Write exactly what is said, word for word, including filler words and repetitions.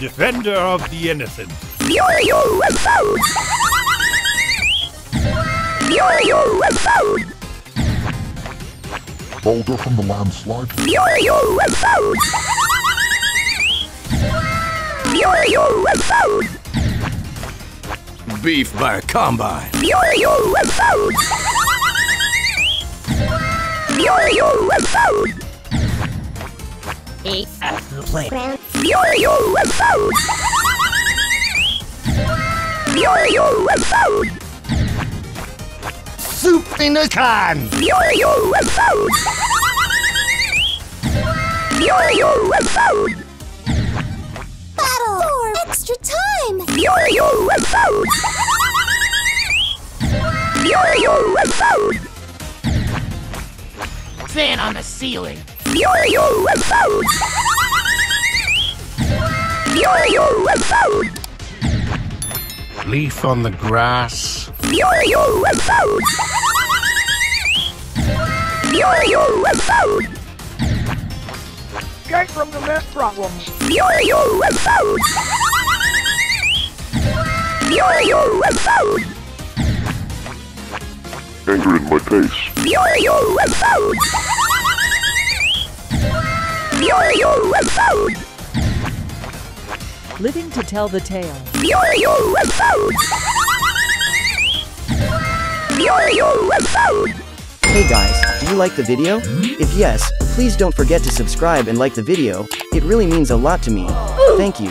Defender of the innocent. Boulder from the landslide. Beef by a combine. Eight at the playground. Soup in a can. Battle for extra time. Fan on the ceiling. Leaf on the grass. Get from the math problems. Anger in my face. Living to tell the tale. Hey guys, do you like the video? If yes, please don't forget to subscribe and like the video. It really means a lot to me. Thank you.